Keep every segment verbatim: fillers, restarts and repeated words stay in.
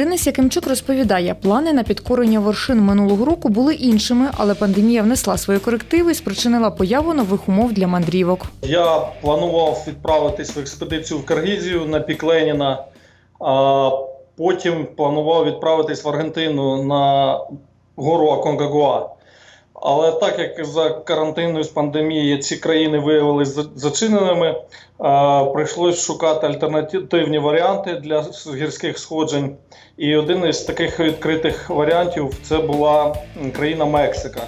Денис Якимчук розповідає, плани на підкорення вершин минулого року були іншими, але пандемія внесла свої корективи і спричинила появу нових умов для мандрівок. Я планував відправитись в експедицію в Киргизію на Пік-Леніна, а потім планував відправитись в Аргентину на гору Акончагуа. Але так як за карантиною з пандемією ці країни виявилися зачиненими, прийшлось шукати альтернативні варіанти для гірських сходжень. І один із таких відкритих варіантів – це була країна Мексика.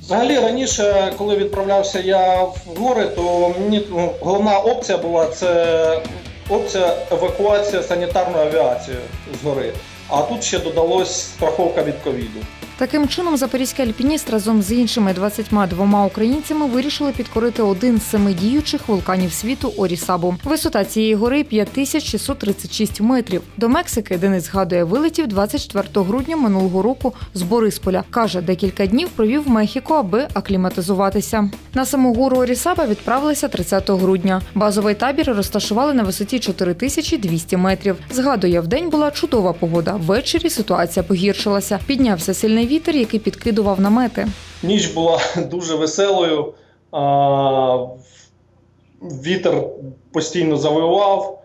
Взагалі, раніше, коли відправлявся я в гори, то мені головна опція була – це опція евакуація санітарної авіації з гори. А тут ще додалась страховка від ковіду. Таким чином, запорізький альпініст разом з іншими двадцятьма двома українцями вирішили підкорити один з семи діючих вулканів світу – Орісабу. Висота цієї гори – п'ять тисяч шістсот тридцять шість метрів. До Мексики Денис, згадує, вилетів двадцять четвертого грудня минулого року з Борисполя. Каже, декілька днів провів в Мехіко, аби акліматизуватися. На саму гору Орісаба відправилися тридцятого грудня. Базовий табір розташували на висоті чотири тисячі двісті метрів. Згадує, вдень була чудова погода, ввечері ситуація погіршилася. Піднявся сильний вітер, який підкидував намети. Ніч була дуже веселою, вітер постійно завивав,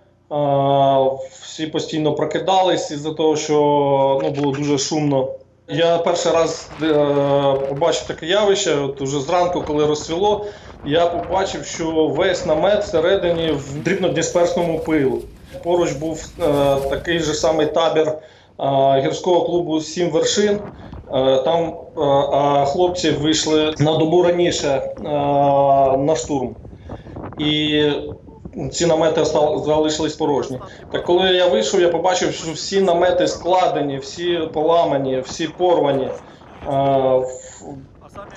всі постійно прокидались із-за того, що було дуже шумно. Я перший раз побачив таке явище, от уже зранку, коли розцвіло, я побачив, що весь намет всередині в дрібнодисперсному пилу. Поруч був такий же самий табір гірського клубу «Сім вершин». Там хлопці вийшли на добу раніше на штурм, і ці намети залишились порожні. Так коли я вийшов, я побачив, що всі намети складені, всі поламані, всі порвані.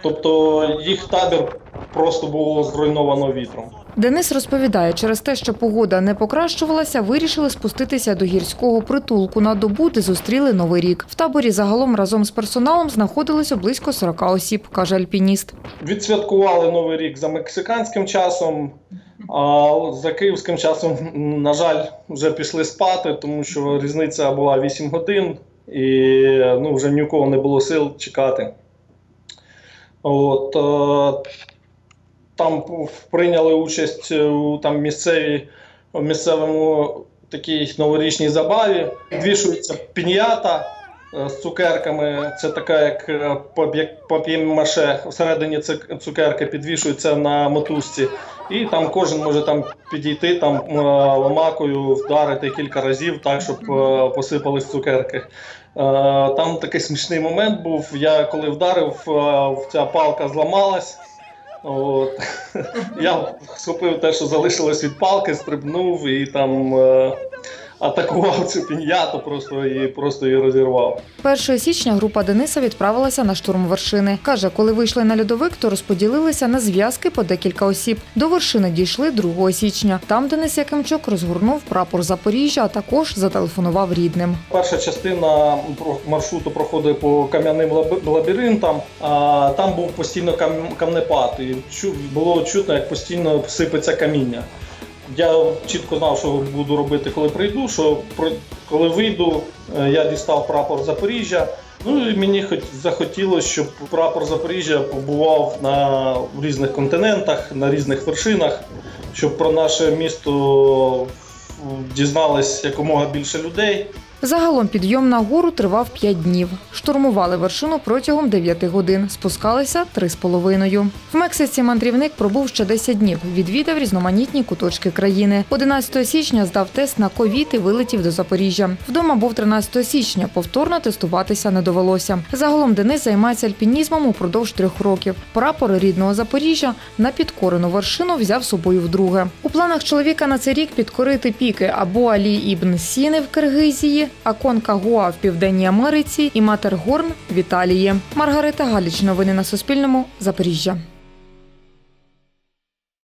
Тобто їх табір просто було зруйновано вітром. Денис розповідає, через те, що погода не покращувалася, вирішили спуститися до гірського притулку на добу, де зустріли Новий рік. В таборі загалом разом з персоналом знаходилося близько сорока осіб, каже альпініст. Відсвяткували Новий рік за мексиканським часом, а за київським часом, на жаль, вже пішли спати, тому що різниця була вісім годин і ну, вже ні у кого не було сил чекати. От, там прийняли участь у там, місцеві, місцевому такій новорічній забаві. Підвішується піньята з цукерками, це така як пап'є-маше, всередині цукерки підвішуються на мотузці. І там кожен може там, підійти там, ломакою, вдарити кілька разів, так, щоб посипались цукерки. Там такий смішний момент був, я коли вдарив, ця палка зламалась. От. Я схопив те, що залишилось від палки, стрибнув і там е атакував цю піньяту, просто її, просто її розірвав. першого січня група Дениса відправилася на штурм вершини. Каже, коли вийшли на льодовик, то розподілилися на зв'язки по декілька осіб. До вершини дійшли другого січня. Там Денис Якимчук розгорнув прапор Запоріжжя, а також зателефонував рідним. Перша частина маршруту проходить по кам'яним лабіринтам. Там був постійно камнепад і було чутно, як постійно сипеться каміння. Я чітко знав, що буду робити, коли прийду, що коли вийду, я дістав прапор Запоріжжя. Ну і мені захотілося, щоб прапор Запоріжжя побував на різних континентах, на різних вершинах, щоб про наше місто дізналось якомога більше людей. Загалом підйом на гору тривав п'ять днів. Штурмували вершину протягом дев'яти годин, спускалися три з половиною. В Мексиці мандрівник пробув ще десять днів, відвідав різноманітні куточки країни. одинадцятого січня здав тест на ковід і вилетів до Запоріжжя. Вдома був тринадцятого січня, повторно тестуватися не довелося. Загалом Денис займається альпінізмом упродовж трьох років. Прапор рідного Запоріжжя на підкорену вершину взяв з собою вдруге. У планах чоловіка на цей рік підкорити піки Абу-Алі-Ібн-Сіни в Киргизії, Акончагуа в Південній Америці і Маттергорн в Італії. Маргарита Галіч. Новини на Суспільному. Запоріжжя.